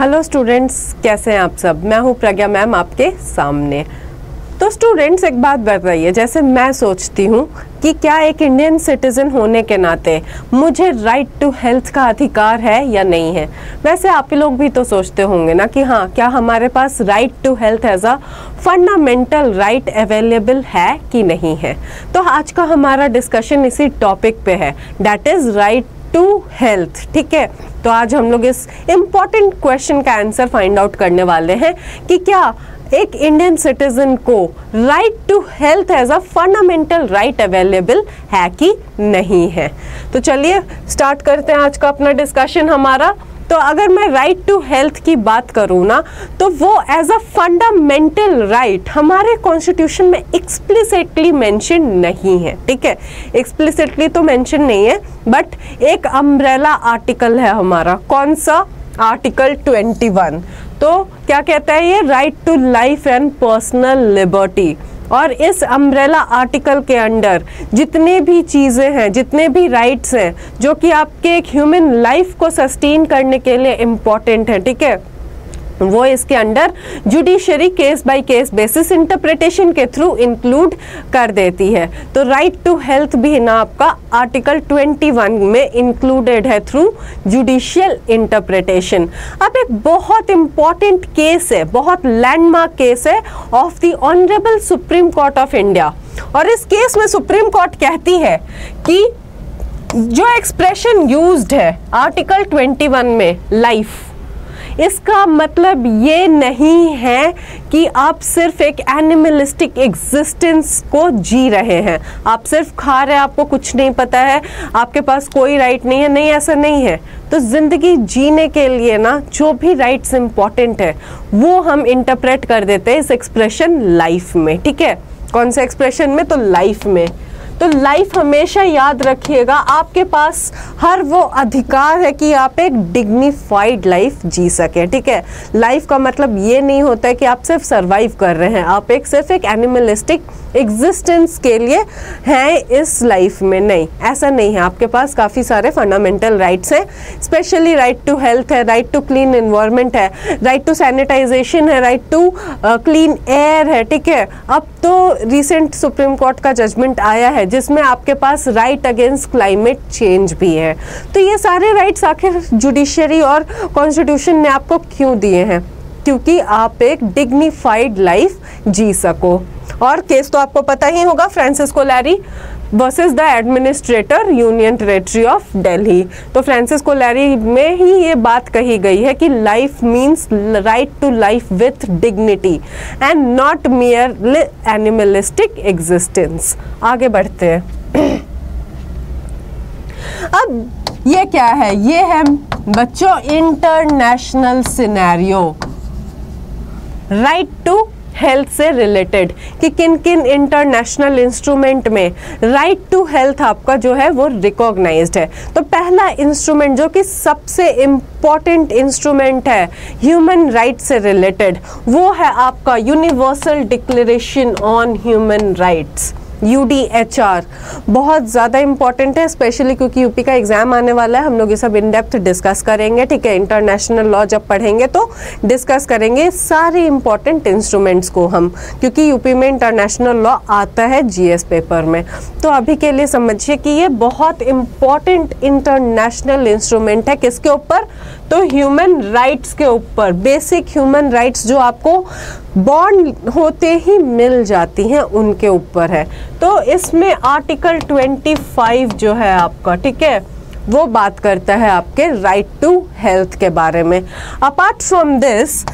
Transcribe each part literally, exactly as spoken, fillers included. Hello students, कैसे हैं आप सब। मैं हूं प्रज्ञा मैम आपके सामने। तो स्टूडेंट्स, एक बात बताइए, जैसे मैं सोचती हूं कि क्या एक इंडियन सिटीज़न होने के नाते मुझे राइट टू हेल्थ का अधिकार है या नहीं है। वैसे आप लोग भी तो सोचते होंगे ना कि हाँ, क्या हमारे पास right to health as a fundamental right available है कि नहीं है। तो आज का हमारा डिस्कशन इसी टॉपिक पे है, that is right to health. ठीक है, तो आज हम लोग इस इम्पॉर्टेंट क्वेश्चन का आंसर फाइंड आउट करने वाले हैं कि क्या एक इंडियन सिटीजन को right to health as a fundamental right available है कि नहीं है। तो चलिए स्टार्ट करते हैं आज का अपना डिस्कशन हमारा। तो अगर मैं राइट टू हेल्थ की बात करूँ ना, तो वो एज अ फंडामेंटल राइट हमारे कॉन्स्टिट्यूशन में एक्सप्लिसिटली मेंशन नहीं है। ठीक है, एक्सप्लिसिटली तो मेंशन नहीं है, बट एक अम्ब्रेला आर्टिकल है हमारा, कौन सा, आर्टिकल इक्कीस। तो क्या कहता है ये, right to life and personal liberty. और इस अम्ब्रेला आर्टिकल के अंडर जितने भी चीज़ें हैं, जितने भी राइट्स हैं जो कि आपके एक ह्यूमन लाइफ को सस्टेन करने के लिए इम्पॉर्टेंट है, ठीक है, वो इसके under judiciary case by case basis interpretation के थ्रू इंक्लूड कर देती है। तो राइट टू हेल्थ भी ना आपका आर्टिकल इक्कीस में इंक्लूडेड है थ्रू जुडिशियल इंटरप्रिटेशन। अब एक बहुत इम्पॉर्टेंट केस है, बहुत लैंडमार्क केस है of the honourable supreme court of India. और इस केस में सुप्रीम कोर्ट कहती है कि जो एक्सप्रेशन यूज्ड है आर्टिकल इक्कीस में, लाइफ, इसका मतलब ये नहीं है कि आप सिर्फ एक एनिमलिस्टिक एग्जिस्टेंस को जी रहे हैं, आप सिर्फ खा रहे हैं, आपको कुछ नहीं पता है, आपके पास कोई राइट नहीं है। नहीं, ऐसा नहीं है। तो ज़िंदगी जीने के लिए ना जो भी राइट्स इम्पॉर्टेंट है वो हम इंटरप्रेट कर देते हैं इस एक्सप्रेशन लाइफ में। ठीक है, कौन से एक्सप्रेशन में, तो लाइफ में। तो लाइफ, हमेशा याद रखिएगा, आपके पास हर वो अधिकार है कि आप एक डिग्निफाइड लाइफ जी सकें। ठीक है, लाइफ का मतलब ये नहीं होता है कि आप सिर्फ सर्वाइव कर रहे हैं, आप एक सिर्फ एक एनिमलिस्टिक एग्जिस्टेंस के लिए हैं इस लाइफ में। नहीं, ऐसा नहीं है। आपके पास काफ़ी सारे फंडामेंटल राइट्स हैं, स्पेशली राइट टू हेल्थ है, राइट टू क्लीन एनवायरनमेंट है, राइट टू सैनिटाइजेशन है, राइट टू क्लीन एयर है। ठीक है, अब तो रिसेंट सुप्रीम कोर्ट का जजमेंट आया है जिसमें आपके पास राइट अगेंस्ट क्लाइमेट चेंज भी है। तो ये सारे राइट्स आखिर जुडिशरी और कॉन्स्टिट्यूशन ने आपको क्यों दिए हैं, क्योंकि आप एक डिग्निफाइड लाइफ जी सको। और केस तो आपको पता ही होगा, Francis Coralie versus the administrator, union territory of Delhi. तो फ्रांसिस कोलैरी में ही ये बात कही गई है कि life means right to life with dignity and not merely animalistic existence. आगे बढ़ते हैं। अब ये क्या है, ये है बच्चों international scenario right to health से रिलेटेड कि किन किन इंटरनेशनल इंस्ट्रूमेंट में राइट टू हेल्थ आपका जो है वो रिकॉग्नाइज्ड है। तो पहला इंस्ट्रूमेंट जो कि सबसे इम्पॉर्टेंट इंस्ट्रूमेंट है ह्यूमन राइट से रिलेटेड, वो है आपका universal declaration on human rights, U D H R. बहुत ज़्यादा इंपॉर्टेंट है, स्पेशली क्योंकि यूपी का एग्ज़ाम आने वाला है। हम लोग ये सब इन डेप्थ डिस्कस करेंगे। ठीक है, इंटरनेशनल लॉ जब पढ़ेंगे तो डिस्कस करेंगे सारे इंपॉर्टेंट इंस्ट्रूमेंट्स को हम, क्योंकि यूपी में इंटरनेशनल लॉ आता है जीएस पेपर में। तो अभी के लिए समझिए कि ये बहुत इंपॉर्टेंट इंटरनेशनल इंस्ट्रूमेंट है। किसके ऊपर, तो ह्यूमन राइट्स के ऊपर, बेसिक ह्यूमन राइट्स जो आपको बॉर्न होते ही मिल जाती हैं उनके ऊपर है। तो इसमें आर्टिकल इक्कीस जो है आपका, ठीक है, वो बात करता है आपके राइट टू हेल्थ के बारे में। Apart from this,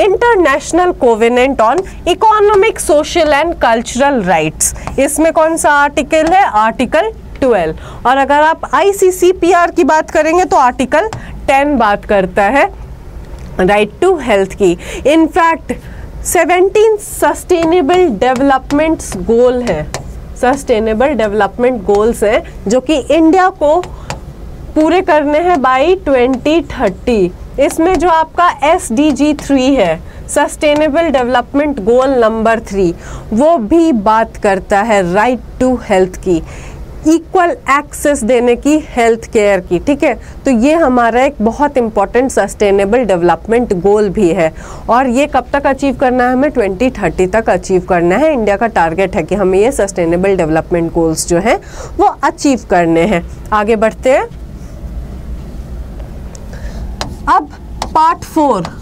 international covenant on economic, social and cultural rights, इसमें कौन सा आर्टिकल है, आर्टिकल बारह। और अगर आप आई सी सी पी आर की बात करेंगे तो आर्टिकल दस बात करता है राइट टू हेल्थ की। इनफैक्ट सत्रह सस्टेनेबल डेवलपमेंट गोल हैं, सस्टेनेबल डेवलपमेंट गोल्स हैं जो कि इंडिया को पूरे करने हैं बाई ट्वेंटी थर्टी। इसमें जो आपका एस डी जी थ्री है, sustainable development goal number three, वो भी बात करता है राइट टू हेल्थ की। इक्वल एक्सेस देने की हेल्थ केयर की, ठीक है। तो ये हमारा एक बहुत इंपॉर्टेंट सस्टेनेबल डेवलपमेंट गोल भी है, और ये कब तक अचीव करना है हमें, ट्वेंटी थर्टी तक अचीव करना है। इंडिया का टारगेट है कि हमें ये सस्टेनेबल डेवलपमेंट गोल्स जो हैं वो अचीव करने हैं। आगे बढ़ते हैं, अब part four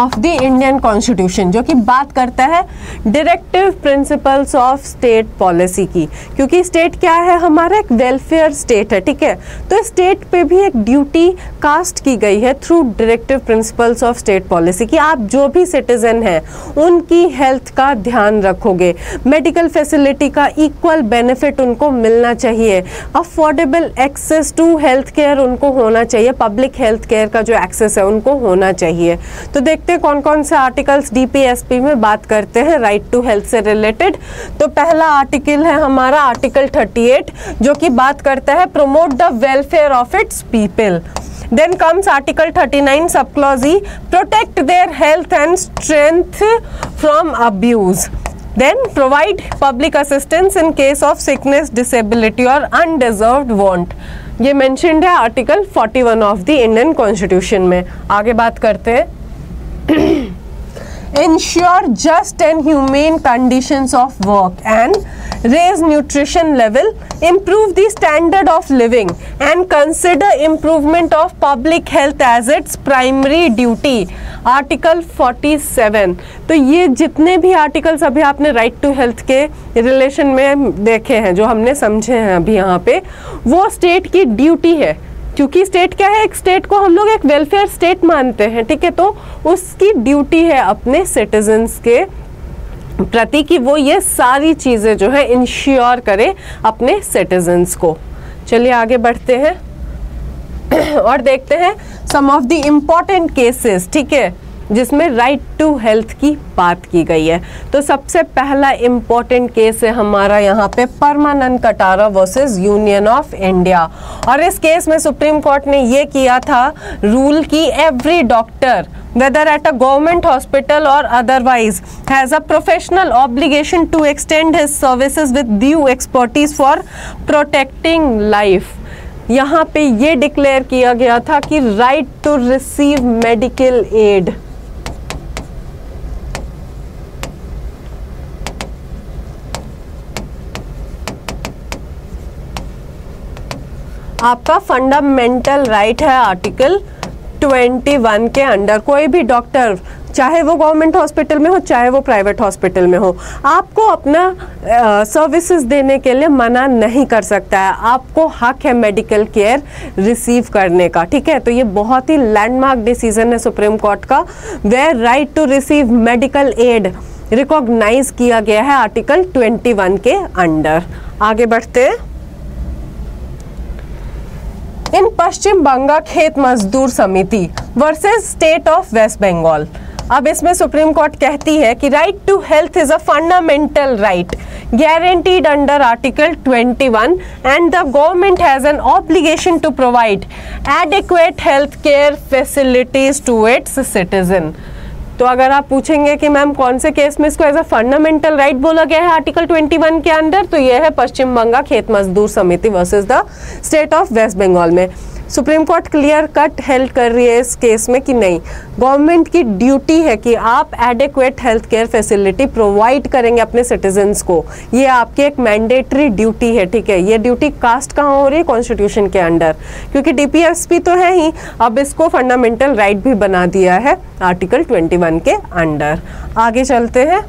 of the Indian constitution जो कि बात करता है directive principles of state policy की, क्योंकि स्टेट क्या है हमारा, एक वेलफेयर स्टेट है, ठीक है। तो स्टेट पे भी एक ड्यूटी कास्ट की गई है through directive principles of state policy कि आप जो भी सिटीजन हैं उनकी हेल्थ का ध्यान रखोगे, मेडिकल फैसिलिटी का इक्वल बेनिफिट उनको मिलना चाहिए, affordable access to health care उनको होना चाहिए, पब्लिक हेल्थ केयर का जो एक्सेस है उनको होना चाहिए। तो देखते हैं कौन कौन से आर्टिकल्स डीपीएसपी में बात करते हैं राइट टू हेल्थ से रिलेटेड। तो पहला आर्टिकल है हमारा आर्टिकल थर्टी एट जो कि बात करता है promote the welfare of its people. Then comes article thirty nine sub clause E, protect their health and strength from abuse. Then provide public assistance in case of sickness, disability और undeserved want. ये mentioned है article forty one of the Indian constitution में। आगे बात करते हैं Ensure just and humane conditions of work and raise nutrition level, improve the standard of living and consider improvement of public health as its primary duty. Article forty seven. तो ये जितने भी articles अभी आपने राइट टू हेल्थ के relation में देखे हैं, जो हमने समझे हैं अभी यहाँ पे, वो स्टेट की ड्यूटी है, क्योंकि स्टेट क्या है, एक स्टेट को हम लोग एक वेलफेयर स्टेट मानते हैं, ठीक है। तो उसकी ड्यूटी है अपने सिटीजन्स के प्रति कि वो ये सारी चीज़ें जो है इंश्योर करे अपने सिटीजन्स को। चलिए आगे बढ़ते हैं और देखते हैं some of the important cases, ठीक है, जिसमें राइट टू हेल्थ की बात की गई है। तो सबसे पहला इम्पोर्टेंट केस है हमारा यहाँ पे Parmanand Katara versus union of India, और इस केस में सुप्रीम कोर्ट ने ये किया था रूल की every doctor whether at a government hospital or otherwise has a professional obligation to extend his services with due expertise for protecting life. यहाँ पे ये डिक्लेयर किया गया था कि right to receive medical aid आपका फंडामेंटल राइट है article twenty one के अंडर। कोई भी डॉक्टर, चाहे वो गवर्नमेंट हॉस्पिटल में हो चाहे वो प्राइवेट हॉस्पिटल में हो, आपको अपना सर्विसेज देने के लिए मना नहीं कर सकता है, आपको हक है मेडिकल केयर रिसीव करने का, ठीक है। तो ये बहुत ही लैंडमार्क डिसीजन है सुप्रीम कोर्ट का, where right to receive medical aid recognise किया गया है आर्टिकल ट्वेंटी वन के अंडर। आगे बढ़ते हैं, in Paschim Bengal Khet Mazdoor Samiti versus state of waste Bengal. अब इसमें सुप्रीम कोर्ट कहती है कि right to health is a fundamental right guaranteed under Article twenty-one and the government has an obligation to provide adequate health care facilities to its citizen. तो अगर आप पूछेंगे कि मैम कौन से केस में इसको एज अ फंडामेंटल राइट बोला गया है आर्टिकल ट्वेंटी वन के अंदर, तो यह है पश्चिम Bengal Khet Mazdoor Samiti versus the state of waste Bengal में। Supreme court clear cut help कर रही है इस केस में कि नहीं, गवर्नमेंट की ड्यूटी है कि आप adequate health care facility provide करेंगे अपने सिटीजन्स को, ये आपकी एक मैंडेटरी ड्यूटी है, ठीक है। ये ड्यूटी कास्ट कहाँ हो रही है, कॉन्स्टिट्यूशन के अंडर, क्योंकि डीपीएसपी तो है ही, अब इसको फंडामेंटल राइट भी बना दिया है आर्टिकल ट्वेंटी वन के अंडर। आगे चलते हैं,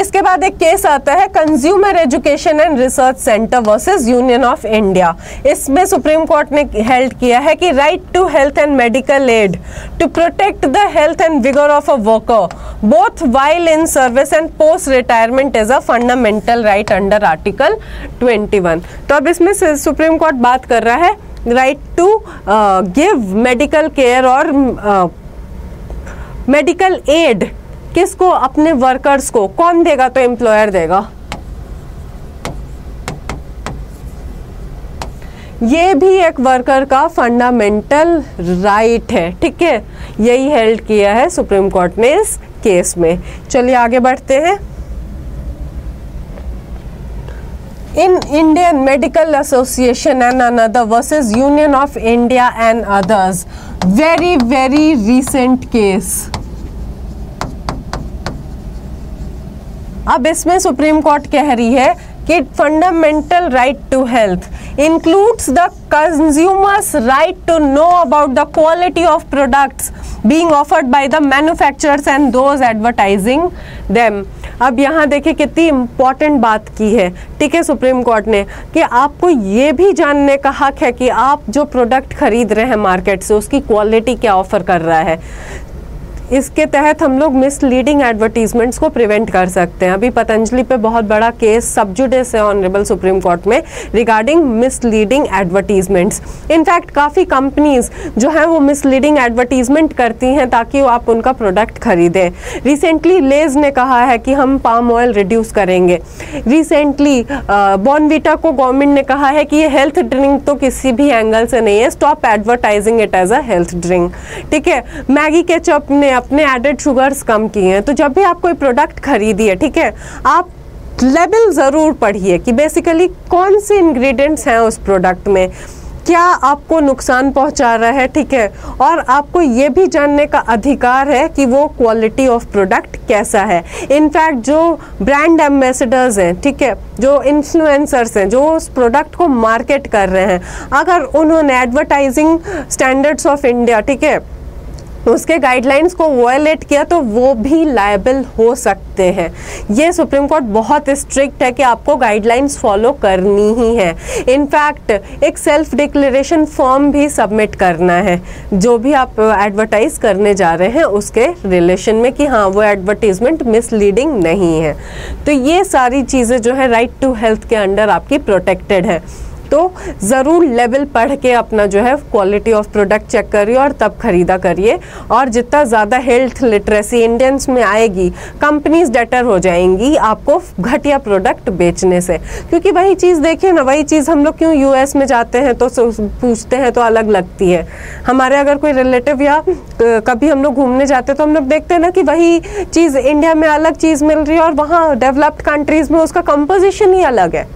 इसके बाद एक केस आता है consumer education and research centre versus union of India. इसमें सुप्रीम कोर्ट ने हेल्ड किया है कि right to health and medical aid to protect the health and vigour of a worker both while in service and post retirement is a fundamental right under article twenty one. तो अब इसमें supreme court बात कर रहा है right to give medical care और medical uh, aid किसको, अपने वर्कर्स को, कौन देगा, तो एम्प्लॉयर देगा। ये भी एक वर्कर का फंडामेंटल राइट है, ठीक है, यही हेल्ड किया है सुप्रीम कोर्ट ने इस केस में। चलिए आगे बढ़ते हैं, in Indian Medical Association and another versus Union of India and others. Very, very recent case. अब इसमें सुप्रीम कोर्ट कह रही है कि fundamental right to health includes the consumer's right to know about the quality of products being offered by the manufacturers and those advertising them. अब यहाँ देखिए कितनी इम्पॉर्टेंट बात की है, ठीक है, सुप्रीम कोर्ट ने कि आपको ये भी जानने का हक है कि आप जो प्रोडक्ट खरीद रहे हैं मार्केट से उसकी क्वालिटी क्या ऑफर कर रहा है. इसके तहत हम लोग मिसलीडिंग एडवर्टीजमेंट्स को प्रिवेंट कर सकते हैं. अभी पतंजलि पे बहुत बड़ा केस सब जुडिस है ऑनरेबल सुप्रीम कोर्ट में रिगार्डिंग मिसलीडिंग एडवर्टीजमेंट्स. इनफैक्ट काफ़ी कंपनीज जो हैं वो मिसलीडिंग एडवर्टीजमेंट करती हैं ताकि वो आप उनका प्रोडक्ट खरीदें. रिसेंटली लेज ने कहा है कि हम पाम ऑयल रिड्यूस करेंगे. रिसेंटली बॉर्नविटा को गवर्नमेंट ने कहा है कि ये हेल्थ ड्रिंक तो किसी भी एंगल से नहीं है, stop advertising it as a health drink. ठीक है, मैगी केचप ने अपने एडेड शुगर्स कम किए हैं. तो जब भी आप कोई प्रोडक्ट खरीदिए, ठीक है, आप लेबल ज़रूर पढ़िए कि बेसिकली कौन से इंग्रेडिएंट्स हैं उस प्रोडक्ट में, क्या आपको नुकसान पहुंचा रहा है, ठीक है, और आपको ये भी जानने का अधिकार है कि वो क्वालिटी ऑफ प्रोडक्ट कैसा है. इनफैक्ट जो ब्रांड एम्बेसडर्स हैं, ठीक है, जो इन्फ्लुएंसर्स हैं जो उस प्रोडक्ट को मार्केट कर रहे हैं, अगर उन्होंने एडवर्टाइजिंग स्टैंडर्ड्स ऑफ इंडिया, ठीक है, उसके गाइडलाइंस को वायलेट किया तो वो भी लायबल हो सकते हैं. ये सुप्रीम कोर्ट बहुत स्ट्रिक्ट है कि आपको गाइडलाइंस फॉलो करनी ही है. इनफैक्ट एक सेल्फ डिक्लेरेशन फॉर्म भी सबमिट करना है जो भी आप एडवर्टाइज करने जा रहे हैं उसके रिलेशन में कि हाँ वो एडवर्टीजमेंट मिसलीडिंग नहीं है. तो ये सारी चीज़ें जो है राइट टू हेल्थ के अंडर आपकी प्रोटेक्टेड है. तो ज़रूर लेवल पढ़ के अपना जो है क्वालिटी ऑफ प्रोडक्ट चेक करिए और तब खरीदा करिए. और जितना ज़्यादा हेल्थ लिटरेसी इंडियंस में आएगी, कंपनीज डेटर हो जाएंगी आपको घटिया प्रोडक्ट बेचने से. क्योंकि वही चीज़ देखिए ना, वही चीज़ हम लोग क्यों यूएस में जाते हैं तो पूछते हैं तो अलग लगती है. हमारे अगर कोई रिलेटिव या कभी हम लोग घूमने जाते तो हम लोग देखते हैं ना कि वही चीज़ इंडिया में अलग चीज़ मिल रही है और वहाँ डेवलप्ड कंट्रीज़ में उसका कंपोजिशन ही अलग है.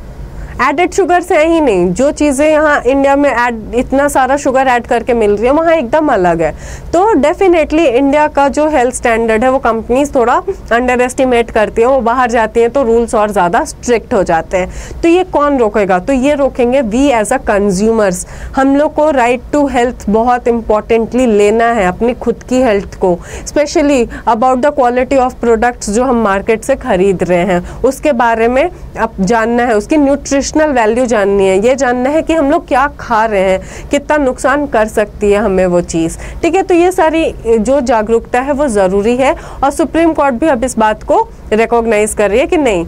एडेड शुगर से ही नहीं, जो चीज़ें यहाँ इंडिया में ऐड इतना सारा शुगर ऐड करके मिल रही है वहाँ एकदम अलग है. तो डेफिनेटली इंडिया का जो हेल्थ स्टैंडर्ड है वो कंपनीज थोड़ा अंडर एस्टिमेट करती हैं. वो बाहर जाती हैं तो रूल्स और ज़्यादा स्ट्रिक्ट हो जाते हैं. तो ये कौन रोकेगा? तो ये रोकेंगे वी एज अ कंज्यूमर्स. हम लोग को राइट टू हेल्थ बहुत इम्पॉर्टेंटली लेना है, अपनी खुद की हेल्थ को, specially about the quality of products जो हम मार्केट से खरीद रहे हैं उसके बारे में अब जानना है, उसकी न्यूट्रिशन पर्सनल वैल्यू जाननी है, ये जानना है कि हम लोग क्या खा रहे हैं, कितना नुकसान कर सकती है हमें वो चीज़. ठीक है, तो ये सारी जो जागरूकता है वो ज़रूरी है. और सुप्रीम कोर्ट भी अब इस बात को रिकॉग्नाइज कर रही है कि नहीं,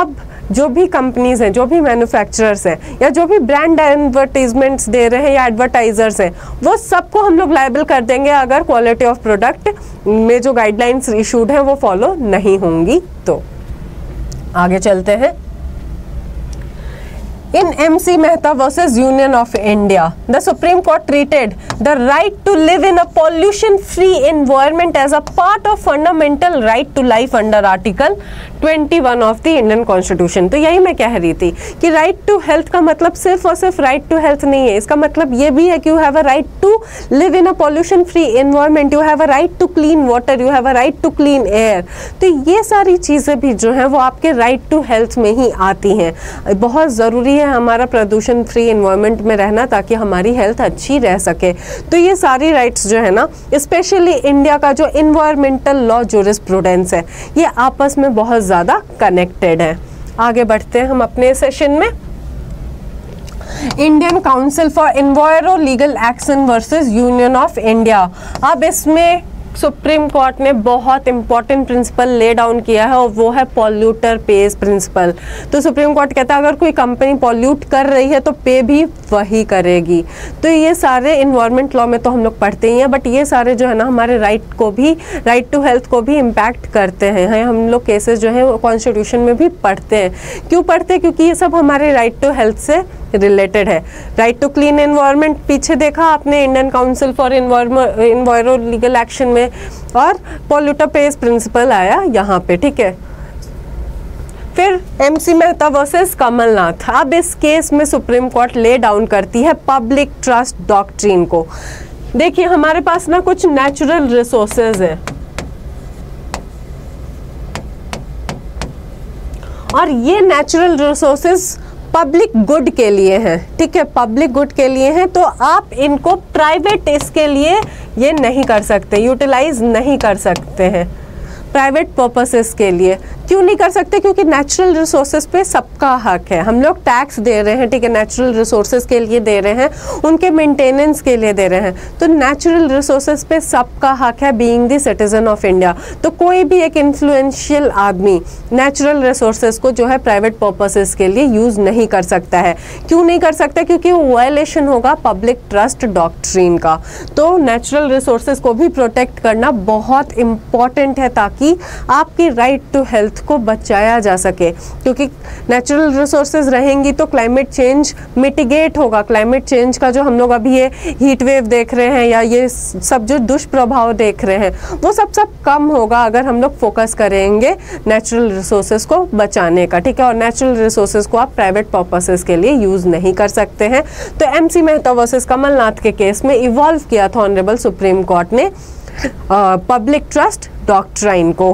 अब जो भी कंपनीज़ हैं, जो भी मैन्युफैक्चरर्स हैं या जो भी ब्रांड एडवर्टीजमेंट्स दे रहे हैं या एडवर्टाइजर्स हैं, वो सबको हम लोग लायबल कर देंगे अगर क्वालिटी ऑफ प्रोडक्ट में जो गाइडलाइंस इशूड हैं वो फॉलो नहीं होंगी. तो आगे चलते हैं. In M C Mehta versus Union of India, the Supreme Court treated the right to live in a pollution-free environment as a part of fundamental right to life under Article twenty-one of the Indian Constitution. तो यही मैं कह रही थी कि right to health का मतलब सिर्फ और सिर्फ right to health नहीं है. इसका मतलब ये भी है कि you have a right to live in a pollution-free environment, you have a right to clean water, you have a right to clean air. तो ये सारी चीज़ें भी जो हैं वो आपके right to health में ही आती हैं. बहुत ज़रूरी हमारा प्रदूषण फ्री एनवायरनमेंट में रहना ताकि हमारी हेल्थ अच्छी रह सके. तो ये सारी राइट्स जो है ना, स्पेशली इंडिया का जो एनवायरमेंटल लॉ ज्यूरिसप्रूडेंस है, ये आपस में बहुत ज़्यादा कनेक्टेड है. आगे बढ़ते हैं हम अपने सेशन में. Indian council for enviro legal action versus union of India. अब इसमें सुप्रीम कोर्ट ने बहुत इंपॉर्टेंट प्रिंसिपल ले डाउन किया है और वो है पॉल्यूटर पेज प्रिंसिपल. तो सुप्रीम कोर्ट कहता है अगर कोई कंपनी पॉल्यूट कर रही है तो पे भी वही करेगी. तो ये सारे इन्वायरमेंट लॉ में तो हम लोग पढ़ते ही हैं, बट ये सारे जो है ना हमारे राइट को भी, राइट टू हेल्थ को भी इम्पैक्ट करते हैं. है, हम लोग केसेस जो है कॉन्स्टिट्यूशन में भी पढ़ते हैं. क्यों पढ़ते हैं? क्योंकि ये सब हमारे राइट टू हेल्थ से रिलेटेड है. राइट टू क्लीन एनवायरनमेंट पीछे देखा आपने Indian council for enviro legal action में, और पॉल्यूटर पेज प्रिंसिपल आया यहाँ पे. ठीक है, फिर एमसी मेहता वर्सेस कमलनाथ। अब इस केस में सुप्रीम कोर्ट ले डाउन करती है पब्लिक ट्रस्ट डॉक्ट्रिन को। देखिए हमारे पास ना कुछ नेचुरल रिसोर्सेज हैं और ये नेचुरल रिसोर्सेज पब्लिक गुड के लिए हैं, ठीक है, पब्लिक गुड के लिए हैं, तो आप इनको प्राइवेट इसके लिए ये नहीं कर सकते, यूटिलाइज नहीं कर सकते हैं प्राइवेट पर्पसेस के लिए। क्यों नहीं कर सकते? क्योंकि नेचुरल रिसोर्सेज पे सबका हक है। हम लोग टैक्स दे रहे हैं, ठीक है, नेचुरल रिसोर्सेज के लिए दे रहे हैं, उनके मेंटेनेंस के लिए दे रहे हैं, तो नेचुरल रिसोर्सेज पे सबका हक है being the citizen of India. तो कोई भी एक इन्फ्लुएंशियल आदमी नेचुरल रिसोर्सेज को जो है प्राइवेट पर्पसेस के लिए यूज़ नहीं कर सकता है। क्यों नहीं कर सकता? क्योंकि वो वायलेशन होगा पब्लिक ट्रस्ट डॉक्ट्रिन का। तो नेचुरल रिसोर्सेज को भी प्रोटेक्ट करना बहुत इम्पॉर्टेंट है ताकि कि आपकी राइट टू हेल्थ को बचाया जा सके, क्योंकि नेचुरल रिसोर्सेज रहेंगी तो क्लाइमेट चेंज मिटिगेट होगा। क्लाइमेट चेंज का जो हम लोग अभी ये हीट वेव देख रहे हैं या ये सब जो दुष्प्रभाव देख रहे हैं वो सब सब कम होगा अगर हम लोग फोकस करेंगे नेचुरल रिसोर्सेज को बचाने का, ठीक है। और नेचुरल रिसोर्सेज को आप प्राइवेट पर्पसेस के लिए यूज़ नहीं कर सकते हैं। तो M C Mehta versus Kamalnath के केस में इवॉल्व किया था ऑनरेबल सुप्रीम कोर्ट ने पब्लिक ट्रस्ट डॉक्ट्राइन को।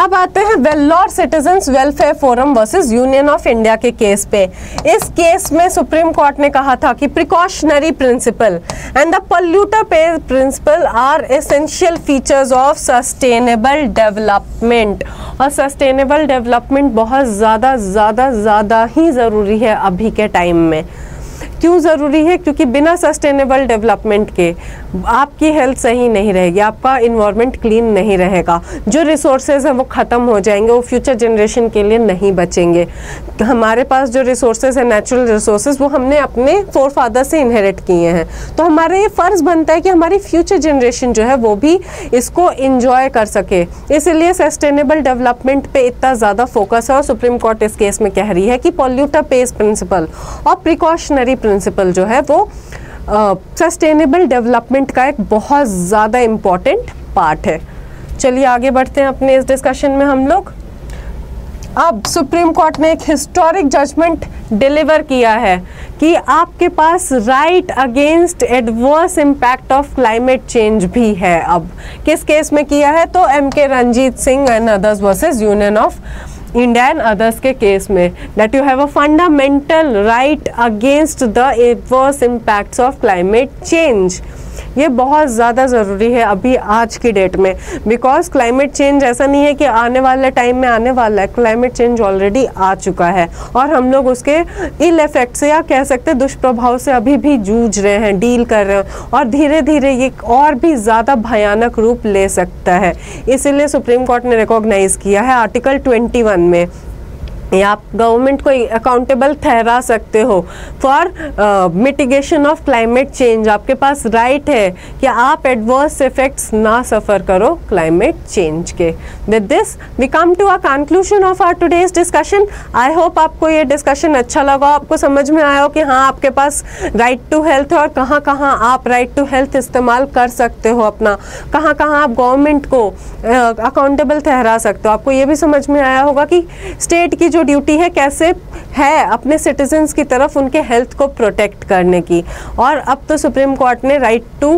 अब आते हैं Vellore citizens welfare forum versus union of India के केस पे। इस केस में सुप्रीम कोर्ट ने कहा था कि precautionary principle and the polluter pays principle are essential features of sustainable development. और सस्टेनेबल डेवलपमेंट बहुत ज़्यादा ज़्यादा ज़्यादा ही ज़रूरी है अभी के टाइम में। क्यों ज़रूरी है? क्योंकि बिना सस्टेनेबल डेवलपमेंट के आपकी हेल्थ सही नहीं रहेगी, आपका इन्वायरमेंट क्लीन नहीं रहेगा, जो रिसोर्सेज हैं वो ख़त्म हो जाएंगे, वो फ्यूचर जनरेशन के लिए नहीं बचेंगे। हमारे पास जो रिसोर्सेज हैं नेचुरल रिसोर्सेज वो हमने अपने फोर फादर से इनहेरिट किए हैं, तो हमारा ये फ़र्ज़ बनता है कि हमारी फ्यूचर जनरेशन जो है वो भी इसको इंजॉय कर सके। इसीलिए सस्टेनेबल डेवलपमेंट पर इतना ज़्यादा फोकस है। और सुप्रीम कोर्ट इस केस में कह रही है कि पॉल्यूटर पेज प्रिंसिपल और प्रिकॉशनरी प्रिंसिपल जो है वो सस्टेनेबल uh, डेवलपमेंट का एक बहुत ज़्यादा इम्पॉर्टेंट पार्ट है। चलिए आगे बढ़ते हैं अपने इस डिस्कशन में हम लोग। अब सुप्रीम कोर्ट ने एक हिस्टोरिक जजमेंट डिलीवर किया है कि आपके पास right against adverse impact of climate change भी है। अब किस केस में किया है? तो M K Ranjit Singh and others versus union of India and others के केस में, that you have a fundamental right against the adverse impacts of climate change. ये बहुत ज़्यादा ज़रूरी है अभी आज की डेट में, बिकॉज क्लाइमेट चेंज ऐसा नहीं है कि आने वाले टाइम में आने वाला है, क्लाइमेट चेंज ऑलरेडी आ चुका है और हम लोग उसके इल इफेक्ट से या कह सकते हैं दुष्प्रभाव से अभी भी जूझ रहे हैं, डील कर रहे हैं, और धीरे धीरे ये और भी ज़्यादा भयानक रूप ले सकता है। इसीलिए सुप्रीम कोर्ट ने रिकॉग्नाइज़ किया है आर्टिकल ट्वेंटी वन में, या आप गवर्नमेंट को अकाउंटेबल ठहरा सकते हो for mitigation of climate change. आपके पास राइट right है कि आप एडवर्स इफेक्ट्स ना सफ़र करो क्लाइमेट चेंज के। With this we come to a conclusion of our today's discussion. I hope आपको ये डिस्कशन अच्छा लगा, आपको समझ में आया हो कि हाँ आपके पास राइट टू हेल्थ है और कहाँ कहाँ आप राइट टू हेल्थ इस्तेमाल कर सकते हो अपना, कहाँ कहाँ आप गवर्नमेंट को अकाउंटेबल uh, ठहरा सकते हो। आपको ये भी समझ में आया होगा कि स्टेट की ड्यूटी है कैसे है अपने सिटीजन्स की तरफ उनके हेल्थ को प्रोटेक्ट करने की। और अब तो सुप्रीम कोर्ट ने right to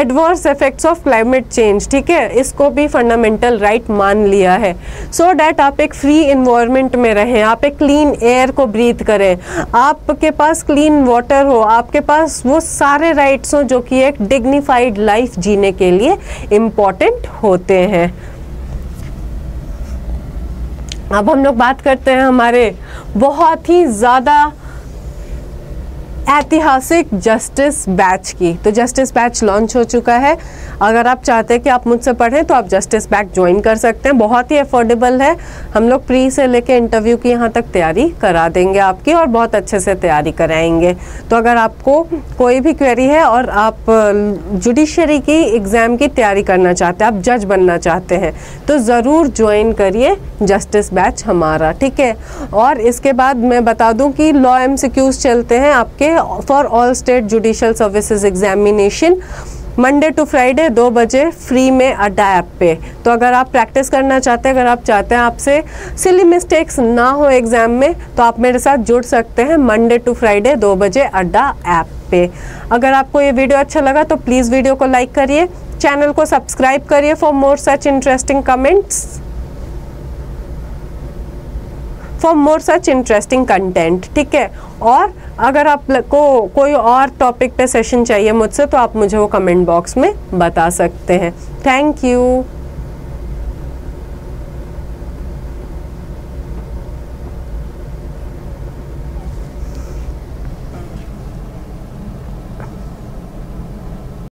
adverse effects of climate change, ठीक है, इसको भी फंडामेंटल राइट right मान लिया है, सो so डैट आप एक फ्री इन्वायरमेंट में रहें, आप एक क्लीन एयर को ब्रीथ करें, आपके पास क्लीन वाटर हो, आपके पास वो सारे राइट्स हों जो कि एक डिग्निफाइड लाइफ जीने के लिए इम्पॉर्टेंट होते हैं। अब हम लोग बात करते हैं हमारे बहुत ही ज़्यादा ऐतिहासिक जस्टिस बैच की। तो जस्टिस बैच लॉन्च हो चुका है, अगर आप चाहते हैं कि आप मुझसे पढ़ें तो आप जस्टिस बैच ज्वाइन कर सकते हैं, बहुत ही अफोर्डेबल है। हम लोग प्री से लेके इंटरव्यू की यहाँ तक तैयारी करा देंगे आपकी और बहुत अच्छे से तैयारी कराएंगे। तो अगर आपको कोई भी क्वेरी है और आप जुडिशरी की एग्ज़ाम की तैयारी करना चाहते हैं, आप जज बनना चाहते हैं, तो ज़रूर ज्वाइन करिए जस्टिस बैच हमारा, ठीक है। और इसके बाद मैं बता दूँ कि लॉ एम सिक्यूज़ चलते हैं आपके for all state judicial services examination, Monday to Friday दो बजे फ्री में अड्डा ऐप पे। तो अगर आप प्रैक्टिस करना चाहते हैं, अगर आप चाहते हैं आपसे सिली मिस्टेक्स ना हो एग्ज़ाम में, तो आप मेरे साथ जुड़ सकते हैं मंडे टू फ्राइडे दो बजे अड्डा ऐप पे। अगर आपको ये वीडियो अच्छा लगा तो प्लीज़ वीडियो को लाइक करिए, चैनल को सब्सक्राइब करिए for more such interesting comments for more such interesting content, ठीक है। और अगर आपको कोई और टॉपिक पे सेशन चाहिए मुझसे तो आप मुझे वो कमेंट बॉक्स में बता सकते हैं। Thank you.